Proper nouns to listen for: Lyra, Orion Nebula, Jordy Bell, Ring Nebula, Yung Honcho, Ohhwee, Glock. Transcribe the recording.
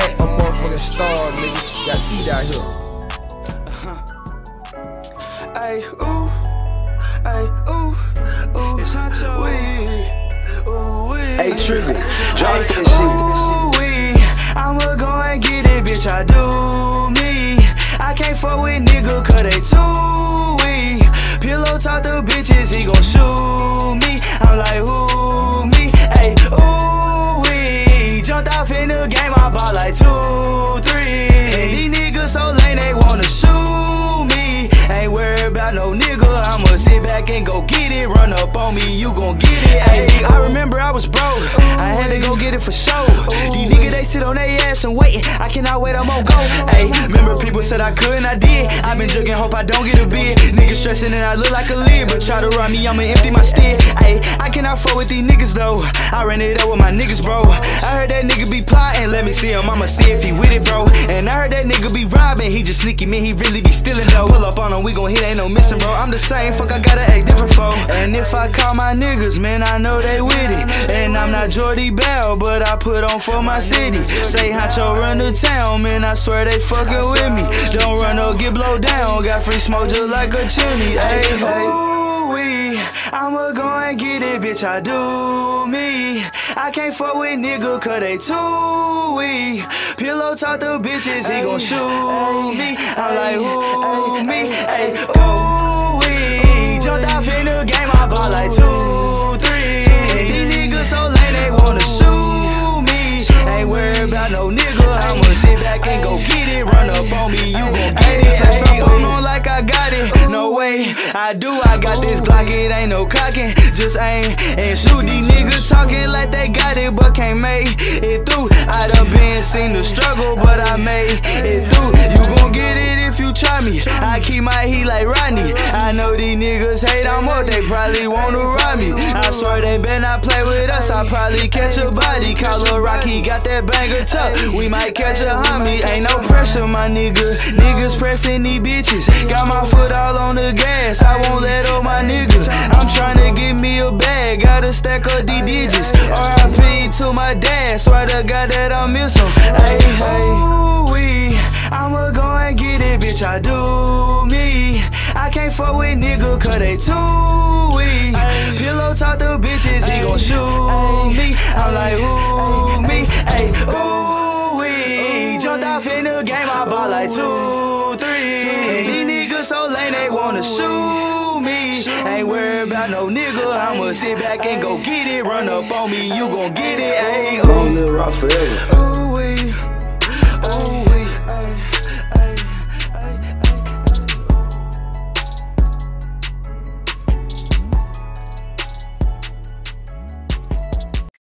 stack, I'm motherfucking starved, nigga. Gotta eat out here. Ay, ooh, ay, ooh, ooh. It's Honcho. Wee, ooh, wee. Ay, Trigger, drop that shit. Ooh, wee, I'ma go and get it, bitch, I do me. I can't fuck with nigga, cause they too wee. Pillow talk to bitches, he gon' shoot me. I'm like, ooh, me, ay, ooh, wee. Jumped off in the game, I bought like 2, 3. And these niggas so lame, they wanna shoot me. Ain't worried about no nigga, I'ma sit back and go get it. Run up on me, you gon' get it, ay. I remember I was broke, I had to go get it for sure. These niggas, they sit on their ass and waitin'. I cannot wait, I'm on go, ay. Remember people said I could and I did. I been drinking, hope I don't get a bid. Niggas stressin' and I look like a lid, but try to rob me, I'ma empty my stead, ay. I cannot fuck with these niggas though, I ran it up with my niggas, bro. I heard that nigga be plotting, let me see him, I'ma see if he with it, bro. And I heard that nigga be robbing, he just sneaky, man, he really be stealing though. Pull up on him, we gon' hit, ain't no missing, bro. I'm the same, fuck, I gotta act different, foe. And if I call my niggas, man, I know they with it. And I'm not Jordy Bell, but I put on for my city. Say Honcho run to town, man, I swear they fuckin' with me. Don't run or get blowed down, got free smoke just like a chimney, ayy, ayy. I'ma go and get it, bitch, I do me. I can't fuck with nigga, cause they too wee. Pillow talk to bitches, he gon' shoot me. I'm like, ooh, me, ay, ooh, wee. Jumped off in the game, I bought like 2, 3. These niggas so lame, they wanna shoot me. Ain't worried about no nigga, I'ma sit back and go get it. Run up on me, you gon' get it. Flex up on them like I got it, no way, I do, I got this Glock, it ain't no cocking, just aim and shoot. These niggas talking like they got it, but can't make it through. I done been seen the struggle, but I made it through. You gon' get it if you try me, I keep my heat like Rodney. I know these niggas hate, I'm up, they probably wanna rob me. I swear they better not play with us, I probably catch a body. Call a Rocky, got that banger tough, we might catch a homie. Ain't no pressure, my nigga, niggas pressing these bitches. Got my foot all on the gas, I won't let up my niggas. I'm tryna get me a bag, gotta stack up these digits. RIP to my dad, swear to God that I miss him. Ay, ooh-wee, I'ma go and get it, bitch, I do me. I can't fuck with nigga, cause they too wee. Pillow talk to bitches, he gon' shoot me. I'm like, ooh, me, ay, ooh-wee. Jumped off in the game, I bought like 2, 3. So lame, they wanna shoot me. Ain't worried about no nigga, I'ma sit back and go get it. Run up on me, you gon' get it, ayy. Rock forever.